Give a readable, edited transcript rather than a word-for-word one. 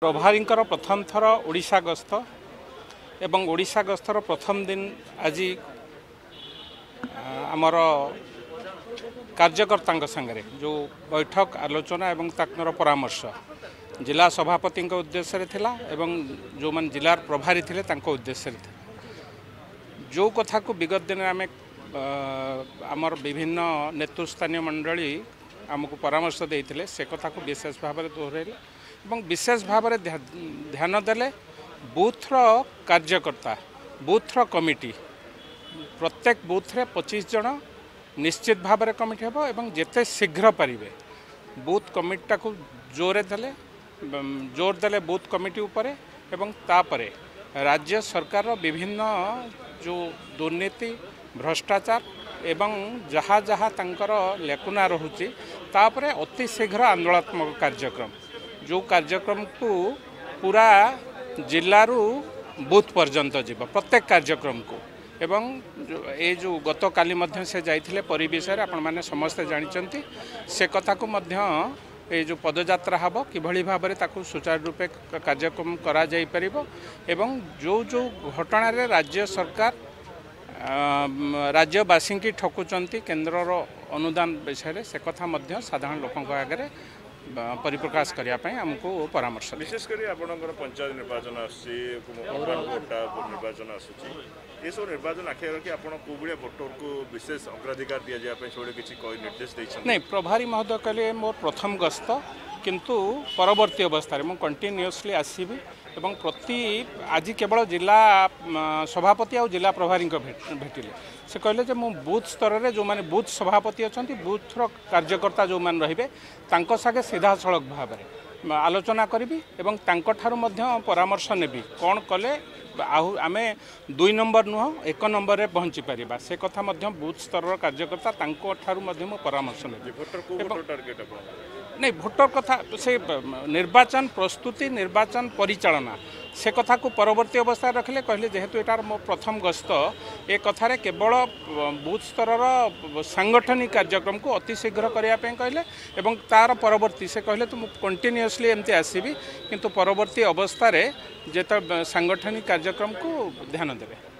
प्रभारींकर प्रथम थर ओडिशा गस्त एवं ओडिशा गस्तर प्रथम दिन आज आमर कार्यकर्ता संगे जो बैठक आलोचना एवं ताकर परामर्श जिला सभापति उद्देश्य थिला एवं जो मन जिलार प्रभारी थिले उद्देश्य जो कथा को विगत दिन आम आमर विभिन्न नेतृस्थानीय मंडली आमको परामर्श देते से कथा को विशेष भाव में दोहराइले एवं विशेष भाव में ध्यान देले बूथ्र कार्यकर्ता बूथ्र कमिटी प्रत्येक बूथ्रे 25 जन निश्चित भाव में कमिटी हेब एवं जिते शीघ्र पारे बूथ कमिटीटा को जोर देले बूथ कमिटी उपरे एवं तापरे राज्य सरकार विभिन्न जो दुर्नीति भ्रष्टाचार एवं जहा जहा तंकर लेकुना रहुची तापरे अति शीघ्र आंदोलनात्मक कार्यक्रम जो कार्यक्रम को पूरा जिल्लारू बूथ पर्यंत जीव प्रत्येक कार्यक्रम को एवं ए जो गत काली मध्य से जाइथिले परिवेशर आपण माने समस्त जानिचंती से कथा को मध्य ए जो पदयात्रा हब किभली भाबरे ताकू सुचारू रूपे कार्यक्रम करा जाई परिबो एवं जो जो घटना रे राज्य सरकार राज्यवासी की ठकुचंती केन्द्रर अनुदान विषय से कथा मध्य साधारण लोकंक आगे परिप्रकाश करिया पई हमको परामर्श विशेष करी आपनकर पंचायत निर्वाचन आसी कोटा निर्वाचन आसी एसो निर्वाचन आखिर कि आपण कोबड़े वोटर को विशेष अग्राधिकार दिया जाय पई सोडे किछि कोइ निर्देश दैछ नै प्रभारी महोदय कहले मोर प्रथम गस्त किंतु परवर्ती अवस्था मु कंटिन्यूअसली आसीबी एवं प्रति आज केवल जिला सभापति आ जिला प्रभारी भेटिले से कहले जे मु बूथ स्तर रे जो माने बूथ सभापति अछंती बूथ रो कार्यकर्ता जो मान रहिबे तांको सागे सीधा सड़क भाव में आलोचना करी एवं तांको थारु मध्य परामर्श नेबी कोन कले आमे 2 नंबर नुह 1 नंबर रे पहुंची परिबा से कथा मध्य बूथ स्तर रो कार्यकर्ता तांको थारु मध्य मु परामर्श नेबी भोटर को भोटर टारगेट अपन नै भोटर कथा से निर्वाचन प्रस्तुति निर्वाचन परिचालना से कथा को परवर्ती अवस्था रखले कहले जेहेतु एटार मो प्रथम गस्त ए कथारे केवल बूथ स्तर सांगठनिक कार्यक्रम को अति शीघ्र करिया पे कहले एवं तार परवर्ती से कहले तो मु कंटिन्यूअसली एमती आसीबी किंतु परवर्ती अवस्था रे जेता सांगठनिक कार्यक्रम को ध्यान देबे।